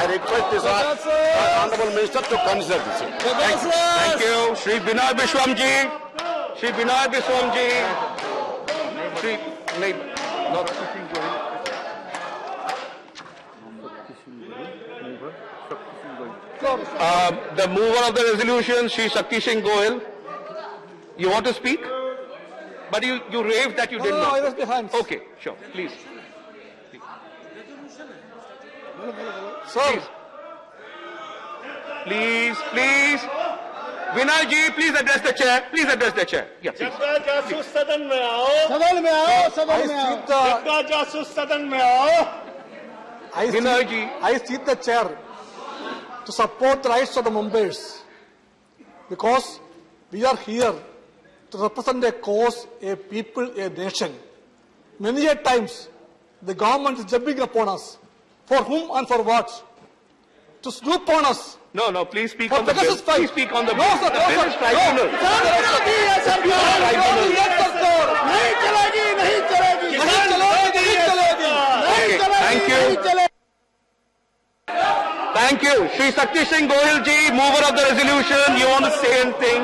I request this Honorable Minister to consider this. Thank you. Shri Binoy Viswam ji. Shri Binoy Viswam ji. Shri Sakti Singh Goel. The mover of the resolution, Shri Sakti Singh Goel. You want to speak? But you raved that you did not. No, I was behind. Okay, sure, please. Sir, please. Vinay ji, please address the chair. Please address the chair. Yeah, please. Jabba Jasus Sadan mein aao. Sadan mein aao. Jabba Jasus Sadan mein aao. Vinay ji, I seat the chair to support the rights of the Mumbaiers, because we are here to represent a cause, a people, a nation. Many a times, the government is jumping upon us. For whom and for what? To snoop on us. No, please speak on the bill. Please speak on the bill. No, sir. The bill is tribunal. Thank you. Thank you. Shri Sakti Singh Goel ji, mover of the resolution, you want to say anything?